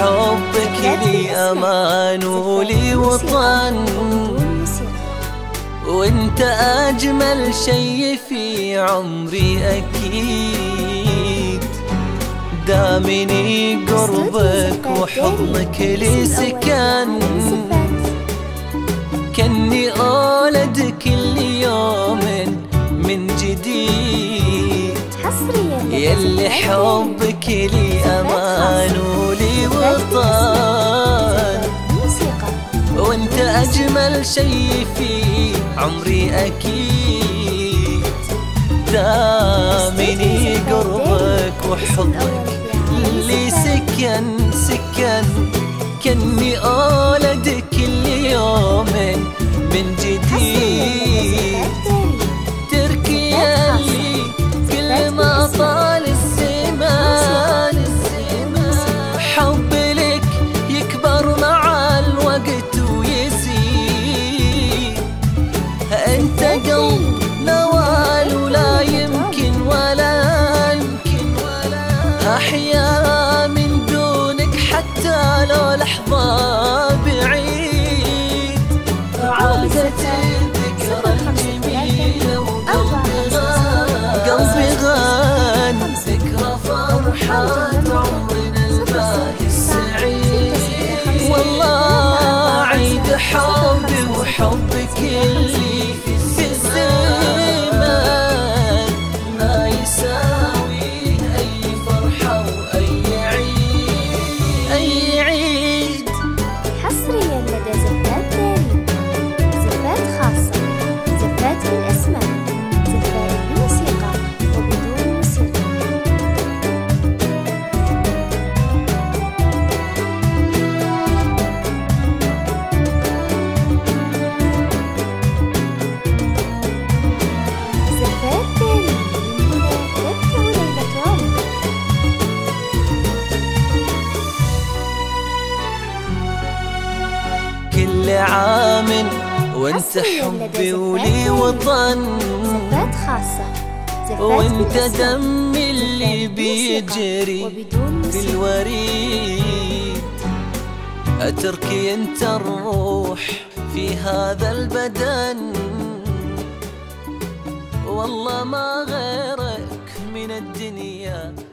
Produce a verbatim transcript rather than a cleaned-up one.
حبك لي أمان ولي وطن، وانت أجمل شي في عمري أكيد. دامني قربك وحضنك لي سكن، كني أولد كل يوم من جديد. يلي حبك لي أمان ولي وطن، وانت أجمل شي في عمري أكيد. دامني قربك وحضنك اللي سكن سكن، كني أولد كل يوم من جديد. تركي يلي كل ما طال الزمان، حبي لك يكبر مع الوقت ويزيد. انت قلب نوال ولا يمكن ولا يمكن أحيا من دونك حتى لو لحظة بعيد. عادت الذكرى الجميلة وقلبي غان قلبي غان ذكرى فرحات عمرنا الباقي السعيد. والله عيد حبي وحبك اللي في الزمان ما يساوي أي فرحة وأي عيد أي عيد. حصريا لدى زفات داري، زفات خاصة، زفات بالأسماء، زفات بموسيقى وبدون موسيقى. زفات داري من هنا تبدأ ليلة عمرك. كل عام وانت حصرياً لدى حبي زفات ولي داري. وطن، زفات خاصة، زفات وانت بالأسماء، دمي اللي زفات بموسيقى بيجري وبدون في موسيقى. الوريد. أتركي انت الروح في هذا البدن، والله ما غيرك من الدنيا